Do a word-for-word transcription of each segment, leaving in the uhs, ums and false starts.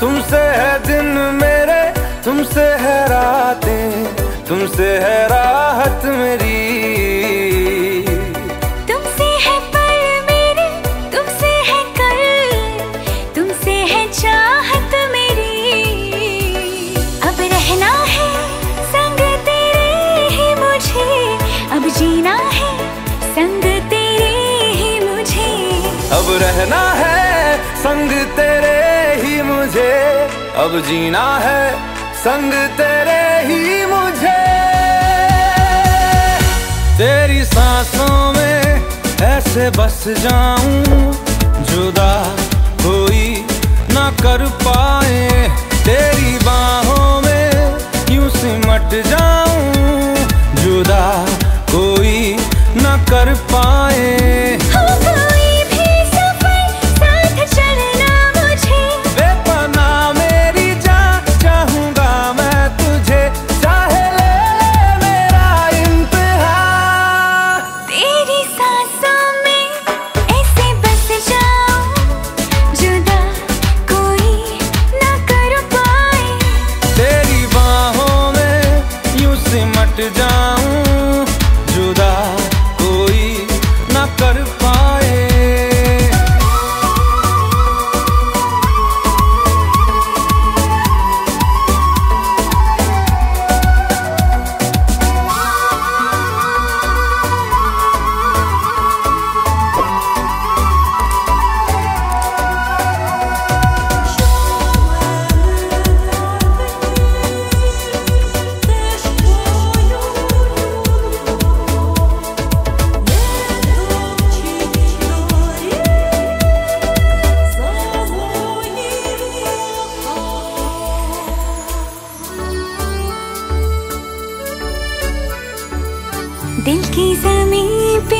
तुमसे है दिन मेरे, तुमसे है रातें, तुमसे है राहत मेरी, तुमसे है पल मेरे, तुमसे है कल, तुमसे है चाहत मेरी। अब रहना है संग तेरे ही मुझे, अब जीना है संग तेरे ही मुझे, अब रहना है संग तेरे ही मुझे, अब जीना है संग तेरे ही मुझे। तेरी सांसों में ऐसे बस जाऊं, जुदा कोई ना कर पाए, तेरी बाहों में यूं सिमट जाऊं, जुदा कोई ना कर पाए। जाऊं जुदा कोई ना कर पाए। दिल की जमीन पे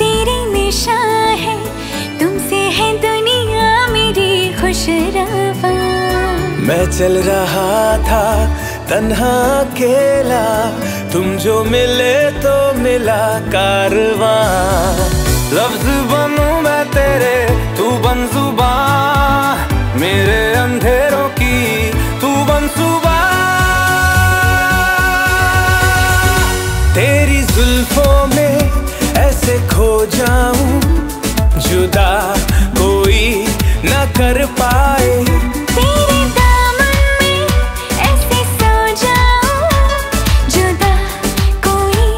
तेरी निशा है, तुमसे है दुनिया मेरी खुशरवा। मैं चल रहा था तन्हा अकेला, तुम जो मिले तो मिला कारवां। लफ्ज बनूं मैं तेरे, तू बन जुबां मेरे, अंधेरों की तू बन सुबह। तेरी जुल्फों में ऐसे खो जाऊं, जुदा कोई ना कर पाए, तेरे दामन में ऐसे सो जाऊं, जुदा कोई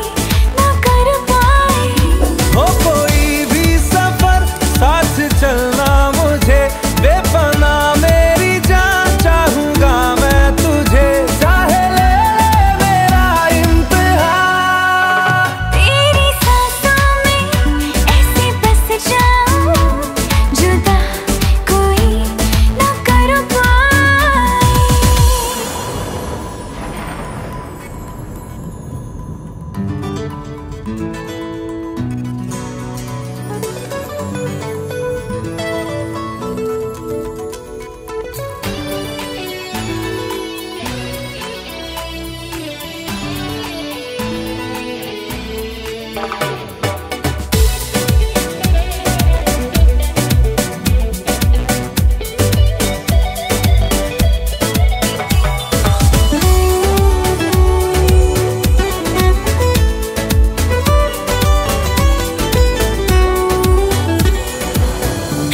ना कर पाए। हो कोई भी सफर साथ चलना मुझे, बेपनाह मेरी जान चाहूंगा मैं तुझे, चाहे ले ले मेरा इंतहा। तेरी सांसों में ऐसे बस जाऊं, जुदा कोई ना कर पाए।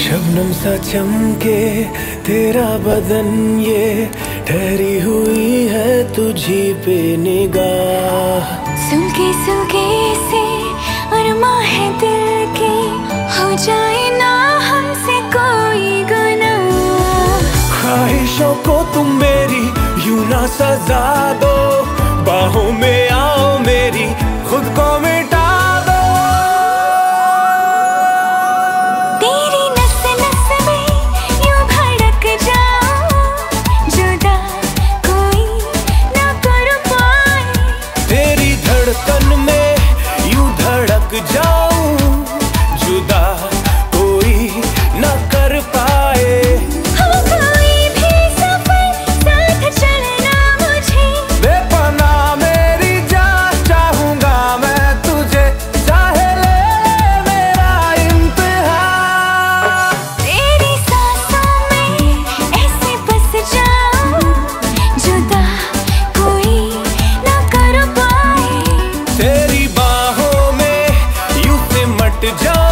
शबनम सा चमके तेरा बदन ये, ठहरी हुई है तुझी पे निगाह। सूखे सूखे से अरमा है दिल के, हो जाए ना हमसे कोई गुनाह। ख्वाहिशों को तुम मेरी यूं ना सजा दो, बाहों में आओ मेरी खुद को मिटा दो। जाऊं जुदा कोई न कर पाए। हो कोई भी सफर साथ चलना मुझे, बेपनाह मेरी जान चाहूंगा मैं तुझे, चाहे ले मेरा इम्तिहान। तेरी सांसों में ऐसे बस जाऊं जुदा कोई न कर पाए। तेरी बाहों में यूं सिमट जाऊं।